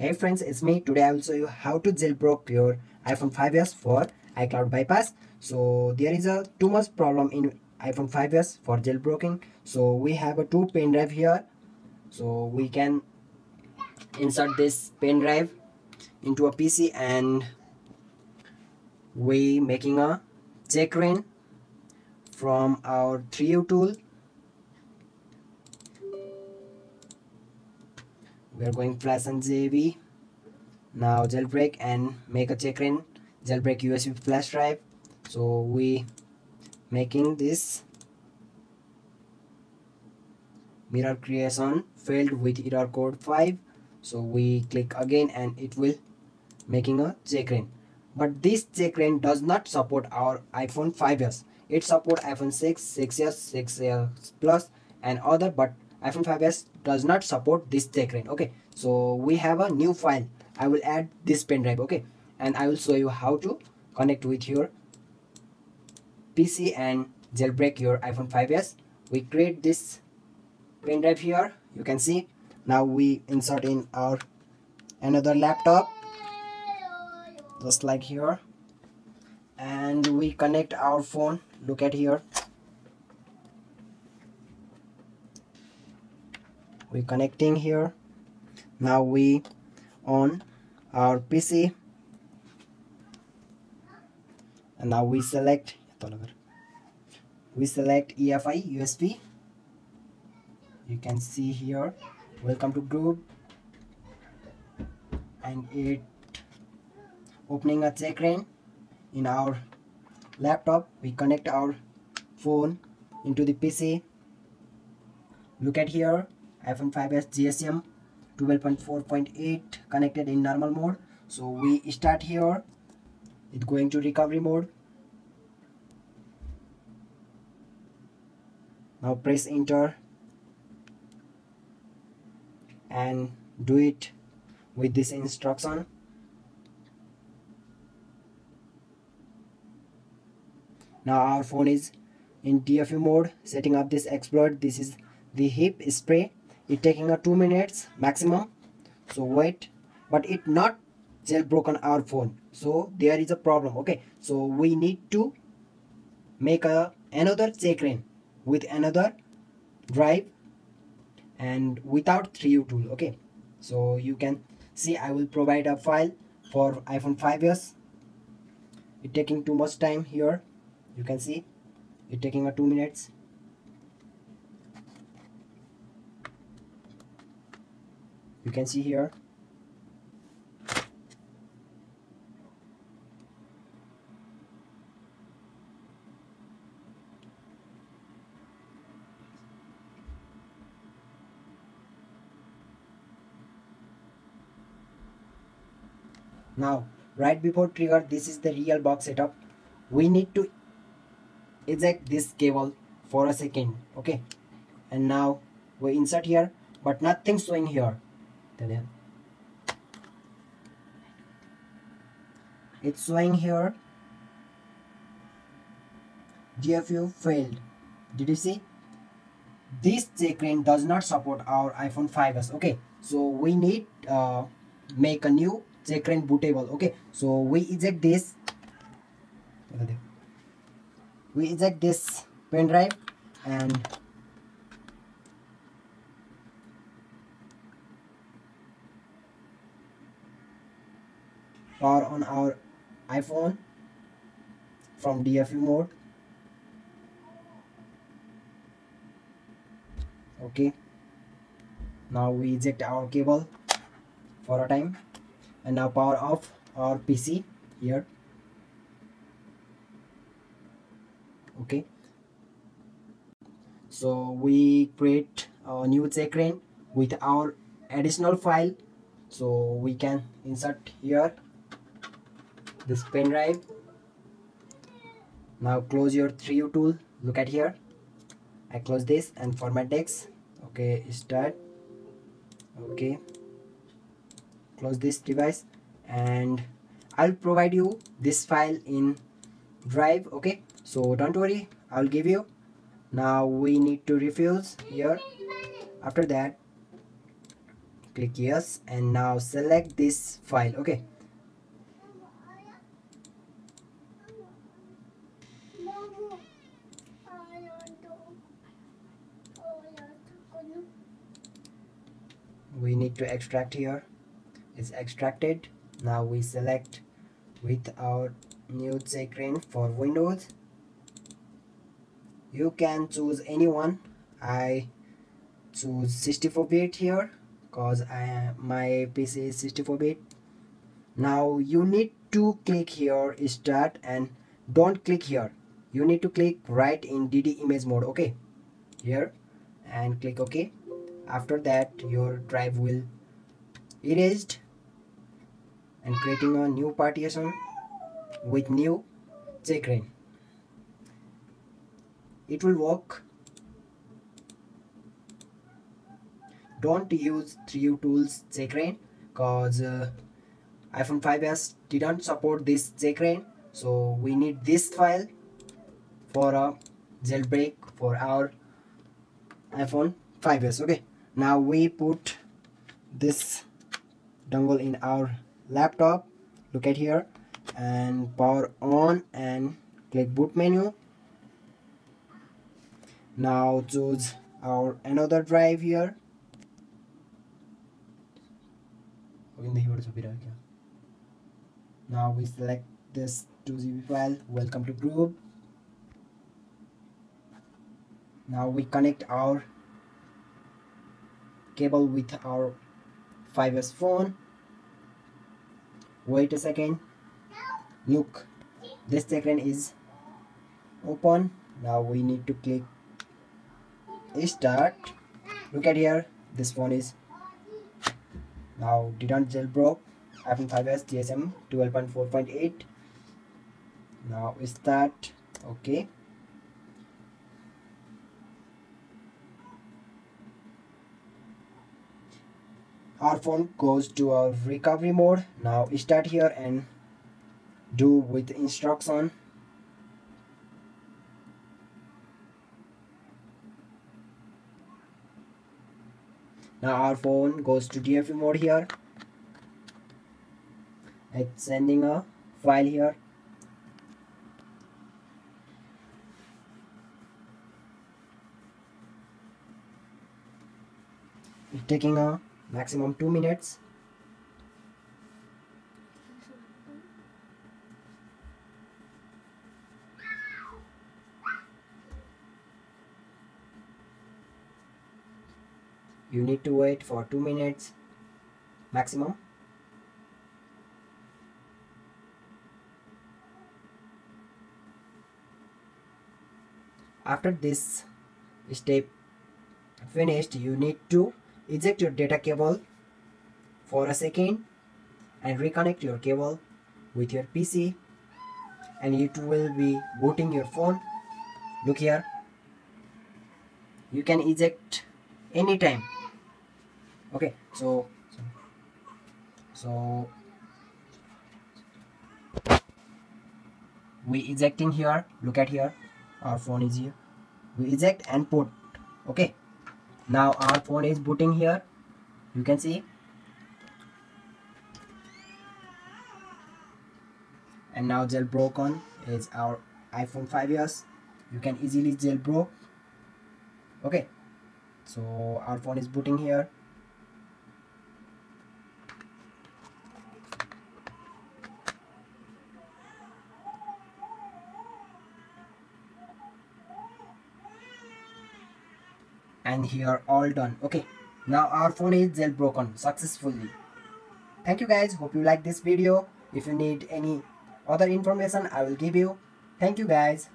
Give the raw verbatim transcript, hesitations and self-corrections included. Hey friends, it's me. Today I will show you how to jailbreak your iPhone five s for iCloud Bypass. So there is a too much problem in iPhone five s for jailbreaking. So we have a two pen drive here. So we can insert this pen drive into a P C and we making a checkra one from our three u tool. We are going flash and J B. Now jailbreak and make a checkra one jailbreak U S B flash drive. So we making this mirror creation failed with error code five. So we click again and it will making a checkra one. But this checkra one does not support our iPhone five s. It support iPhone six, six s, six s plus and other, but iPhone five s does not support this checkra one. Okay, so we have a new file. I will add this pen drive. Okay, and I will show you how to connect with your P C and jailbreak your iPhone five s. We create this pen drive here. You can see now we insert in our another laptop just like here, and we connect our phone. Look at here. We connecting here. Now we on our P C and now we select we select E F I U S B. You can see here, welcome to GRUB, and it opening a checkra one in our laptop. We connect our phone into the P C. Look at here, iPhone five s G S M twelve point four point eight connected in normal mode. So we start here. It's going to recovery mode. Now press enter and do it with this instruction. Now our phone is in D F U mode. Setting up this exploit. This is the hip spray. It taking a two minutes maximum, so wait, but it not jailbroken our phone, so there is a problem. Okay, so we need to make a another checkra one with another drive and without three u tool. Okay, so you can see I will provide a file for iPhone five s. It taking too much time here. You can see it taking a two minutes. You can see here. Now, right before trigger, this is the real box setup. We need to eject this cable for a second. Okay. And now we insert here, but nothing showing here. It's showing here D F U failed. Did you see? This checkra one does not support our iPhone five s. Okay, so we need uh, make a new checkra one bootable. Okay, so we eject this we eject this pen drive and power on our iPhone from D F U mode. Okay, now we eject our cable for a time and now power off our P C here. Okay, so we create a new checkra one with our additional file, so we can insert here this pen drive. Now close your three u tool. Look at here. I close this and format text. Okay, start. Okay, close this device and I'll provide you this file in drive. Okay, so don't worry, I'll give you. Now we need to refuse here. After that, click yes, and now select this file. Okay, we need to extract here. It's extracted. Now we select with our new checkra one n for Windows. You can choose anyone. I choose sixty-four bit here because I my P C is sixty-four bit. Now you need to click here start, and don't click here. You need to click right in D D image mode. Okay, here and click OK. After that, your drive will erased and creating a new partition with new checkra one n. It will work. Don't use three u Tools checkra one n because uh, iPhone five s didn't support this checkra one n, so we need this file for a jailbreak for our iPhone five s. Okay, now we put this dongle in our laptop. Look at here and power on and click boot menu. Now choose our another drive here. Now we select this two G B file. Welcome to GRUB. Now we connect our cable with our five s phone. Wait a second. Look, this checkra one n is open. Now we need to click start. Look at here, this phone is now didn't jailbreak. iPhone five s G S M twelve point four point eight. Now start. Okay, our phone goes to our recovery mode. Now start here and do with instruction. Now our phone goes to D F U mode here. It's sending a file here. It's taking a maximum two minutes. You need to wait for two minutes maximum. After this step finished, you need to eject your data cable for a second and reconnect your cable with your P C, and it will be booting your phone. Look here, you can eject anytime. Okay, so so we ejecting here. Look at here, our phone is here. We eject and put. Okay, now our phone is booting here. You can see. And now jailbroken is our iPhone five s. You can easily jailbroke. Okay, so our phone is booting here. And here, all done. Okay, now our phone is jailbroken successfully. Thank you guys, hope you like this video. If you need any other information, I will give you. Thank you guys.